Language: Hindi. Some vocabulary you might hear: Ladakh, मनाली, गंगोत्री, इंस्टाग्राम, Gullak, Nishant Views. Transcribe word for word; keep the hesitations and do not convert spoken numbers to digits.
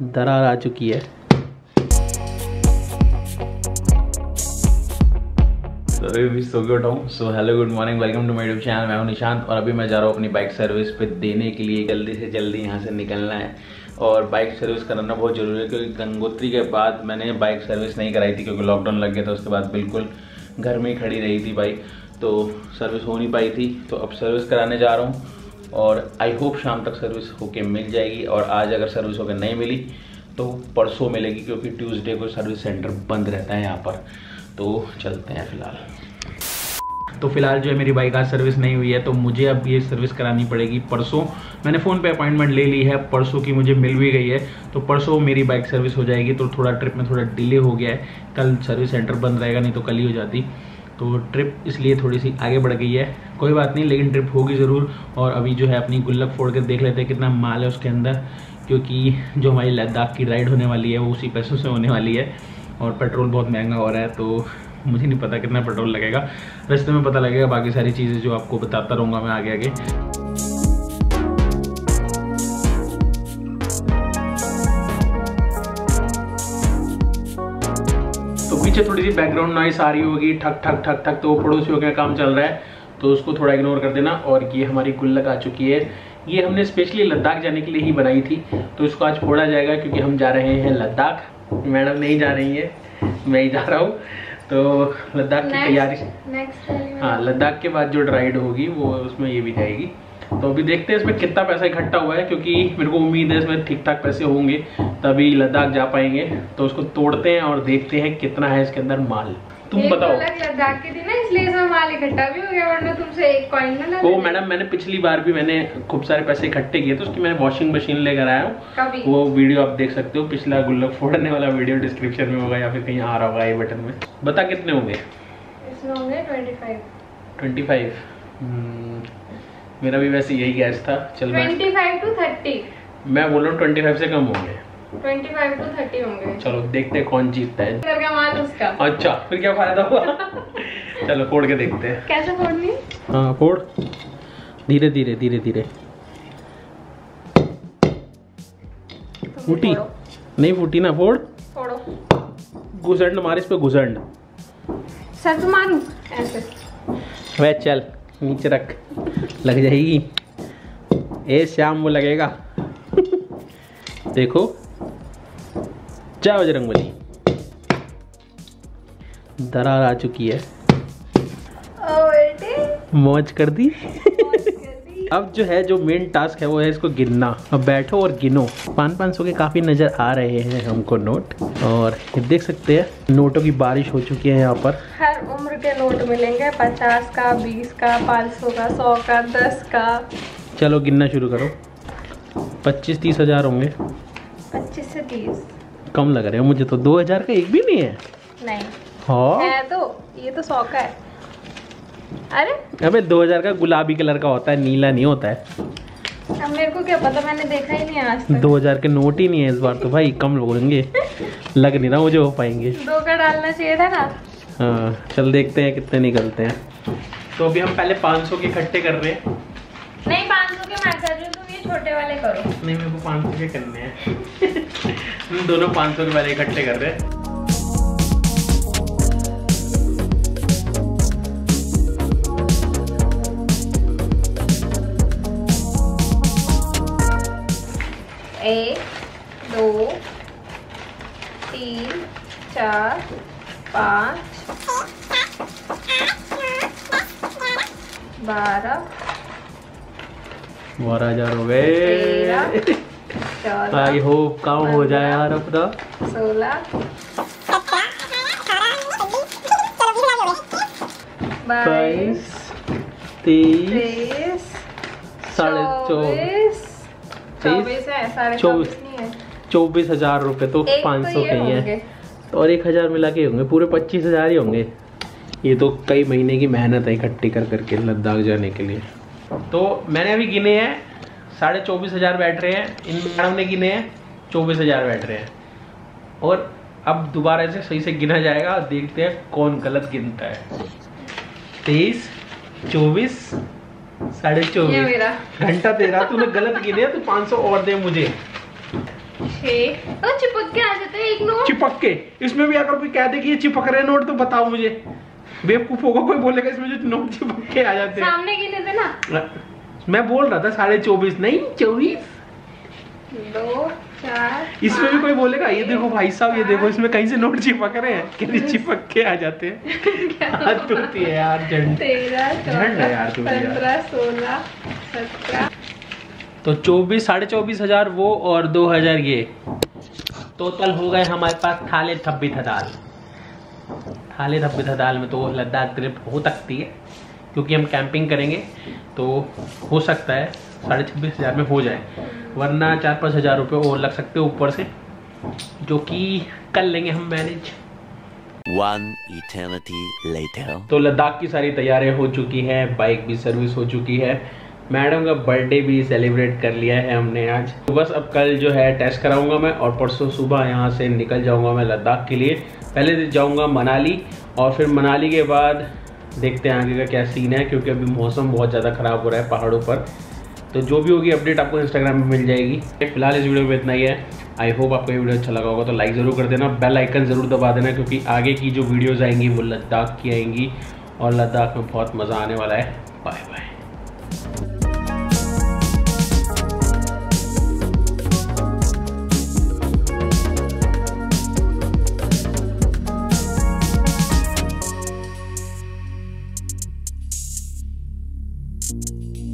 दरार आ चुकी है। So good so hello good morning, welcome to my YouTube channel. मैं हूं निशांत और अभी मैं जा रहा हूं अपनी बाइक सर्विस पे देने के लिए। जल्दी से जल्दी यहां से निकलना है और बाइक सर्विस कराना बहुत ज़रूरी है, क्योंकि गंगोत्री के बाद मैंने बाइक सर्विस नहीं कराई थी क्योंकि लॉकडाउन लग गया था। उसके बाद बिल्कुल घर में ही खड़ी रही थी बाइक, तो सर्विस हो नहीं पाई थी। तो अब सर्विस कराने जा रहा हूँ और आई होप शाम तक सर्विस होके मिल जाएगी। और आज अगर सर्विस होकर नहीं मिली तो परसों मिलेगी, क्योंकि ट्यूसडे को सर्विस सेंटर बंद रहता है यहाँ पर। तो चलते हैं फिलहाल। तो फिलहाल जो है मेरी बाइक आज सर्विस नहीं हुई है, तो मुझे अब ये सर्विस करानी पड़ेगी परसों। मैंने फ़ोन पे अपॉइंटमेंट ले ली है, परसों की मुझे मिल भी गई है, तो परसों मेरी बाइक सर्विस हो जाएगी। तो थोड़ा ट्रिप में थोड़ा डिले हो गया है, कल सर्विस सेंटर बंद रहेगा, नहीं तो कल ही हो जाती। तो ट्रिप इसलिए थोड़ी सी आगे बढ़ गई है, कोई बात नहीं, लेकिन ट्रिप होगी ज़रूर। और अभी जो है अपनी गुल्लक फोड़ कर देख लेते हैं कितना माल है उसके अंदर, क्योंकि जो हमारी लद्दाख की राइड होने वाली है वो उसी पैसों से होने वाली है। और पेट्रोल बहुत महंगा हो रहा है, तो मुझे नहीं पता कितना पेट्रोल लगेगा, रास्ते में पता लगेगा। बाकी सारी चीज़ें जो आपको बताता रहूँगा मैं आगे आगे। पीछे थोड़ी सी बैकग्राउंड नॉइस आ रही होगी, ठक ठक ठक ठक, तो वो पड़ोसियों का काम चल रहा है, तो उसको थोड़ा इग्नोर कर देना। और ये हमारी गुल्लक आ चुकी है, ये हमने स्पेशली लद्दाख जाने के लिए ही बनाई थी, तो इसको आज फोड़ा जाएगा क्योंकि हम जा रहे हैं लद्दाख। मैडम नहीं जा रही है, मैं ही जा रहा हूँ। तो लद्दाख की तैयारी, हाँ, लद्दाख के बाद जो राइड होगी वो उसमें ये भी जाएगी। तो अभी देखते हैं इसमें कितना पैसा इकट्ठा हुआ है, क्योंकि मेरे को उम्मीद है इसमें ठीक ठाक पैसे होंगे तभी लद्दाख जा पाएंगे। तो उसको तोड़ते हैं और देखते हैं कितना है इसके अंदर माल। तुम बताओ, लद्दाख के दिन है इसलिए इसमें माल इकट्ठा भी हो गया, वरना तुमसे एक कॉइन ना लगता। ओ मैडम, मैंने पिछली बार भी मैंने खूब सारे पैसे इकट्ठे किए थे, उसकी मैंने वॉशिंग मशीन लेकर आया हूँ, वो वीडियो आप देख सकते हो। पिछला गुल्लक फोड़ने वाला वीडियो डिस्क्रिप्शन में होगा या फिर कहीं आ रहा होगा ये बटन में। बता कितने होंगे इसमें? होंगे ट्वेंटी फाइव ट्वेंटी फाइव। मेरा भी वैसे यही गैस था। चल पच्चीस टू तीस, मैं बोल रहा हूँ पच्चीस से कम होंगे, पच्चीस टू तीस होंगे। चलो देखते हैं कौन जीतता है। फिर क्या माल उसका? अच्छा, फिर क्या फायदा हुआ? चलो फोड़ के देखते हैं कैसे फोड़नी। हाँ फोड़, धीरे धीरे धीरे धीरे। फूटी नहीं? फूटी ना, फोड़ फोड़ो। घुसंड मार इस पे, घुसंड। सच मारू ऐसे? वह चल नीचे रख, लग जाएगी। ए श्याम वो लगेगा। देखो, चाय बजरंगबली, दरार आ चुकी है। मौज कर दी, मौज कर दी। अब जो है जो मेन टास्क है वो है इसको गिनना। अब बैठो और गिनो। पाँच पाँच सौ के काफ़ी नज़र आ रहे हैं हमको नोट, और देख सकते हैं नोटों की बारिश हो चुकी है यहाँ पर। हर उम्र के नोट मिलेंगे, पचास का, बीस का, पाँच सौ का, सौ का, दस का। चलो गिनना शुरू करो। पच्चीस तीस हजार होंगे। पच्चीस से तीस कम लग रहे हैं मुझे तो। दो हजार का एक भी नहीं है। नहीं हाँ है तो, ये तो सौ का है। अरे अबे दो हजार का गुलाबी कलर का होता है, नीला नहीं होता है। अब मेरे को क्या पता, मैंने देखा ही नहीं आज तक। दो हजार के नोट ही नहीं है इस बार तो भाई, कम होंगे। लग नहीं रहा मुझे हो पाएंगे। दो का डालना चाहिए था ना। हाँ चल देखते हैं कितने निकलते हैं। तो अभी हम पहले पाँच सौ के इकट्ठे कर रहे हैं। नहीं पाँच सौ के मैं कर रही हूँ, तुम ये छोटे वाले करो। नहीं मेरे को पाँच सौ के करने हैं। हम दोनों पाँच सौ के वाले इकट्ठे कर रहे हैं। एक, दो, तीन, चार, पाँच, बारह, बारह हजार हो गए। आई होप काम हो जाए यार अपना। सोलह, बाईस, तेईस, साढ़े चौबीस, चौबीस है, चौबीस नहीं है। चौबीस हजार रुपए तो पाँच सौ के ही है, और एक हजार मिला के होंगे पूरे पच्चीस हजार ही होंगे। ये तो कई महीने की मेहनत है इकट्ठी कर करके लद्दाख जाने के लिए। तो मैंने अभी गिने हैं साढ़े चौबीस हज़ार बैठ रहे हैं, इन मैडम ने गिने हैं चौबीस हज़ार बैठ रहे हैं। और अब दोबारा इसे सही से गिना जाएगा और देखते हैं कौन गलत गिनता है। तेईस, चौबीस, साढ़े चौबीस, घंटा तेरह। तूने गलत गिने तो पाँच सौ और दे मुझे। तो चिपक के आ जाता है एक नोट। चिपक के, इसमें भी अगर कोई कह दे कि ये चिपक रहे नोट तो बताओ मुझे, बेवकूफ होगा कोई बोलेगा इसमें जो नोट चिपक के आ जाते हैं। सामने गिने थे ना, मैं बोल रहा था साढ़े चौबीस नहीं चौबीस दो चार। इसमें भी कोई बोलेगा ये देखो भाई साहब ये देखो इसमें कहीं से नोट चिपक रहे हैं, कि चिपक के आ जाते हैं। हद होती है यार, झंड झंड है यार। पंद्रह सोलह सत्रह तो चौबीस साढ़े चौबीस हजार वो और दो हजार ये टोटल हो गए हमारे पास थाले थब्बी थदाल। थाले थब्बी थदाल में तो लद्दाख ट्रिप हो सकती है क्योंकि हम कैंपिंग करेंगे, तो हो सकता है साढ़े छब्बीस हज़ार में हो जाए, वरना चार पाँच हज़ार रुपये और लग सकते हैं ऊपर से, जो कि कर लेंगे हम मैनेज। One eternity later. तो लद्दाख की सारी तैयारियां हो चुकी है, बाइक भी सर्विस हो चुकी है, मैडम का बर्थडे भी सेलिब्रेट कर लिया है हमने आज। तो बस अब कल जो है टेस्ट कराऊंगा मैं और परसों सुबह यहाँ से निकल जाऊँगा मैं लद्दाख के लिए। पहले जाऊँगा मनाली और फिर मनाली के बाद देखते हैं आगे का क्या सीन है, क्योंकि अभी मौसम बहुत ज़्यादा ख़राब हो रहा है पहाड़ों पर। तो जो भी होगी अपडेट आपको इंस्टाग्राम पे मिल जाएगी। फिलहाल इस वीडियो में इतना ही है। आई होप आपको ये वीडियो अच्छा लगा होगा, तो लाइक ज़रूर कर देना, बेल आइकन ज़रूर दबा देना, क्योंकि आगे की जो वीडियोज़ आएंगी वो लद्दाख की आएंगी और लद्दाख में बहुत मज़ा आने वाला है। Bye bye. Thank you.